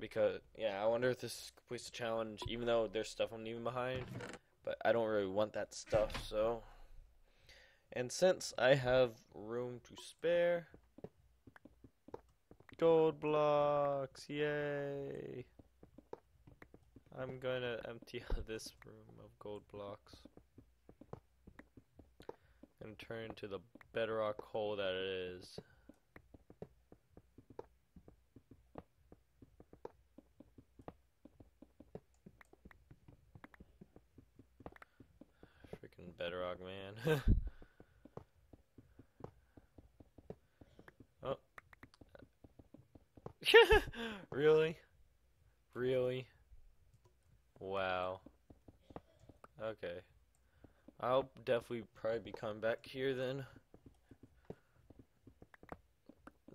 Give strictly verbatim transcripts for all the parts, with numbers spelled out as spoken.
because, yeah, I wonder if this completes the challenge, even though there's stuff I'm leaving behind, but I don't really want that stuff, so. And since I have room to spare, gold blocks, yay! I'm gonna empty out this room of gold blocks and turn to the bedrock hole that it is. Freaking bedrock, man. Oh. Really? Really? Wow. Okay. I'll definitely probably be coming back here then.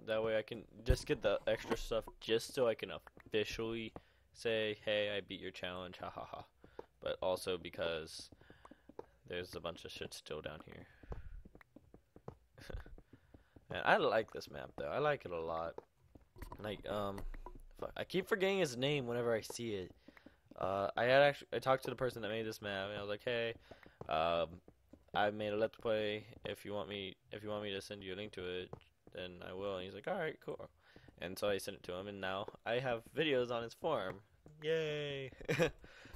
That way I can just get the extra stuff just so I can officially say, hey, I beat your challenge, ha ha ha. But also because there's a bunch of shit still down here. Man, I like this map though. I like it a lot. Like, um, fuck, I keep forgetting his name whenever I see it. Uh, I had actually I talked to the person that made this map, and I was like, "Hey, um, I made a Let's Play. If you want me, if you want me to send you a link to it, then I will." And he's like, "All right, cool." And so I sent it to him, and now I have videos on his forum. Yay!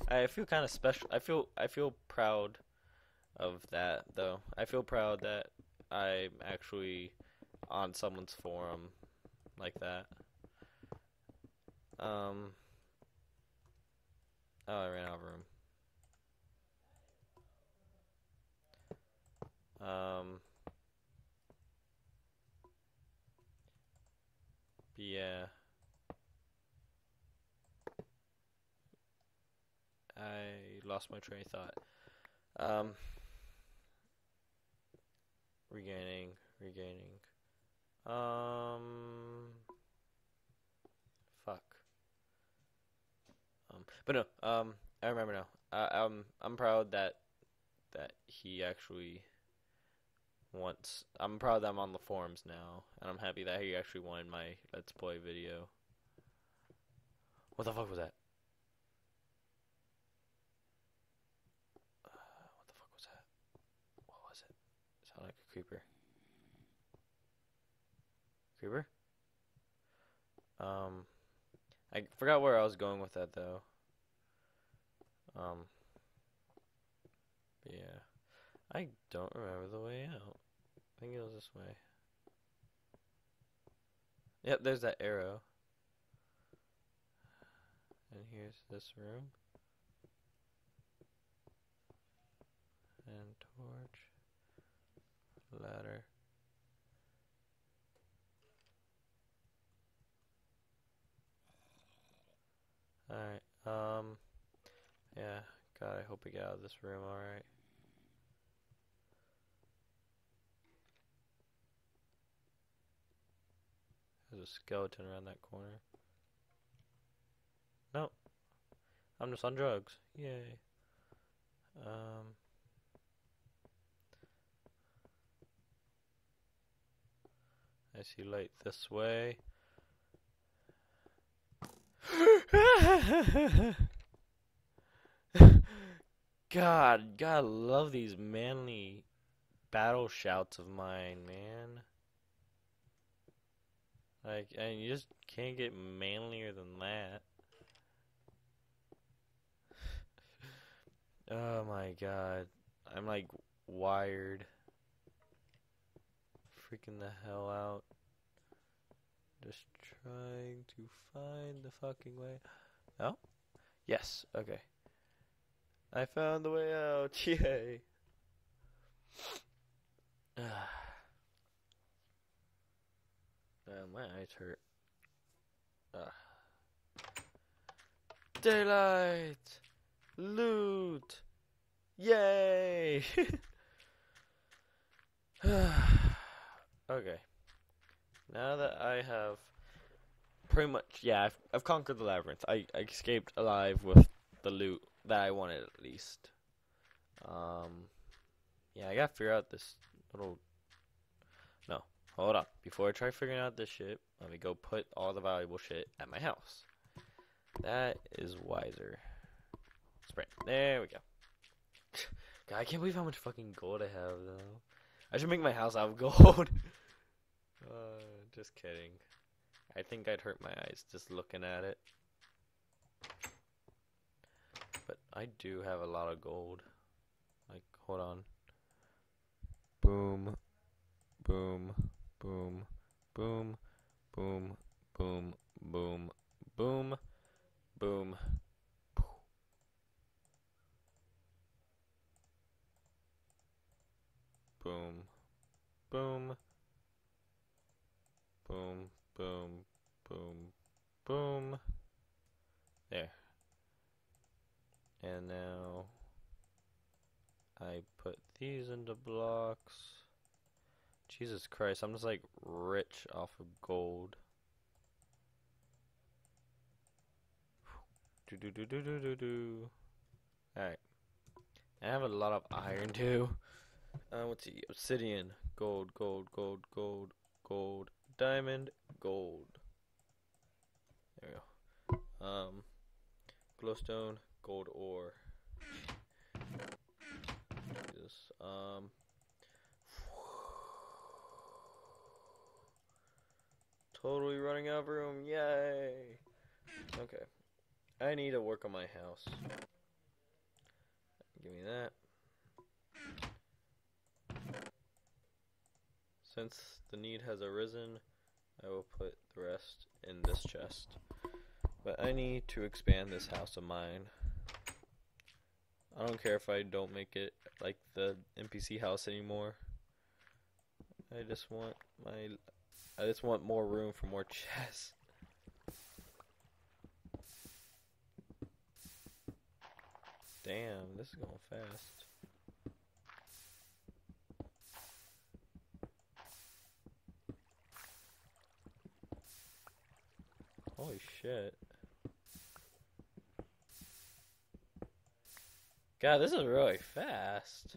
I feel kind of special. I feel I feel proud of that, though. I feel proud that I'm actually on someone's forum like that. Um. Oh, I ran out of room. Um. Yeah. I lost my train of thought. Um. Regaining, regaining. Um. Fuck. Um, but no, um, I remember now. Uh, um, I'm proud that that he actually wants. I'm proud that I'm on the forums now, and I'm happy that he actually wanted my Let's Play video. What the fuck was that? Uh, what the fuck was that? What was it? It sounded like a creeper. Creeper? Um. I forgot where I was going with that though. Um. Yeah. I don't remember the way out. I think it was this way. Yep, there's that arrow. And here's this room. And torch. Ladder. Alright, um, yeah, God, I hope we get out of this room alright. There's a skeleton around that corner. Nope. I'm just on drugs. Yay. Um. I see light this way. God, God, love these manly battle shouts of mine, man. Like, and you just can't get manlier than that. Oh my God, I'm like wired, freaking the hell out. Just trying to find the fucking way. Oh? Yes. Okay. I found the way out. Yay. Man, my eyes hurt. Ah. Daylight. Loot. Yay. Okay. Now that I have pretty much, yeah, I've, I've conquered the labyrinth. I, I escaped alive with the loot that I wanted, at least. Um, yeah, I gotta figure out this little, no, hold on. Before I try figuring out this shit, let me go put all the valuable shit at my house. That is wiser. Sprint. There we go. God, I can't believe how much fucking gold I have, though. I should make my house out of gold. uh, just kidding. I think I'd hurt my eyes just looking at it. But I do have a lot of gold. Like, hold on. Boom. Boom. Boom. Boom. Boom. Boom. Boom. Boom. Boom. Boom. Boom. Boom. Boom. Boom. Boom. There. And now I put these into blocks. Jesus Christ, I'm just like rich off of gold. Do do do do do do do. Alright. I have a lot of iron too. Uh, what's the obsidian? Gold, gold, gold, gold, gold, diamond, gold. There we go. Um, glowstone, gold ore. Jesus. Um. Totally running out of room. Yay. Okay. I need to work on my house. Give me that. Since the need has arisen, I will put the rest in this chest. But I need to expand this house of mine. I don't care if I don't make it like the N P C house anymore. I just want my, I just want more room for more chests. Damn, this is going fast. Holy shit. God, this is really fast.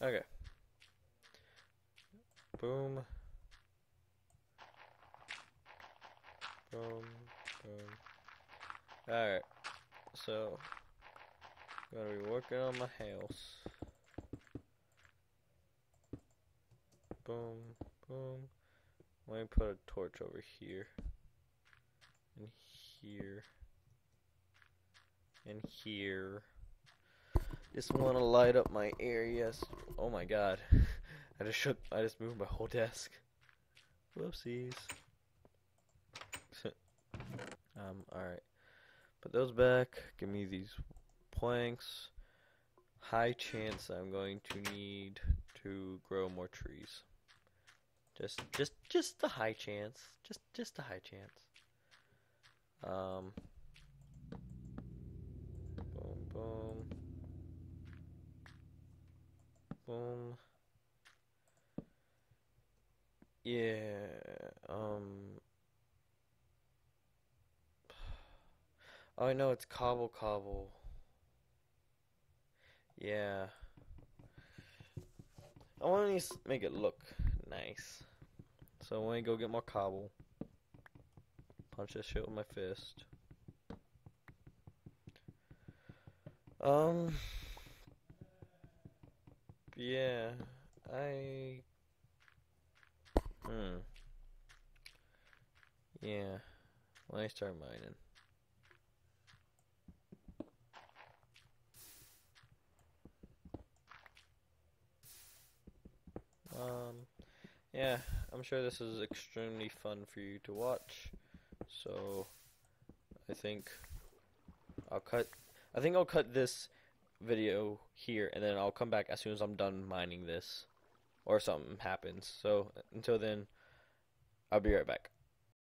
Okay. Boom. Boom. Boom. Alright. So, I'm gonna be working on my house. Boom, boom. Let me put a torch over here. And here. And here. Just want to light up my areas. Oh my god. I just shook, I just moved my whole desk. Whoopsies. um, alright. Put those back. Give me these planks. High chance I'm going to need to grow more trees. Just, just, just a high chance. Just, just a high chance. Um. Boom, boom, boom. Yeah. Um. Oh no, it's cobble, cobble. Yeah. I want to make it look nice. So when I go get more cobble, punch this shit with my fist. Um. Yeah. I. Hmm. Yeah. When I start mining. Um, yeah, I'm sure this is extremely fun for you to watch, so I think I'll cut, I think I'll cut this video here, and then I'll come back as soon as I'm done mining this, or something happens, so until then, I'll be right back.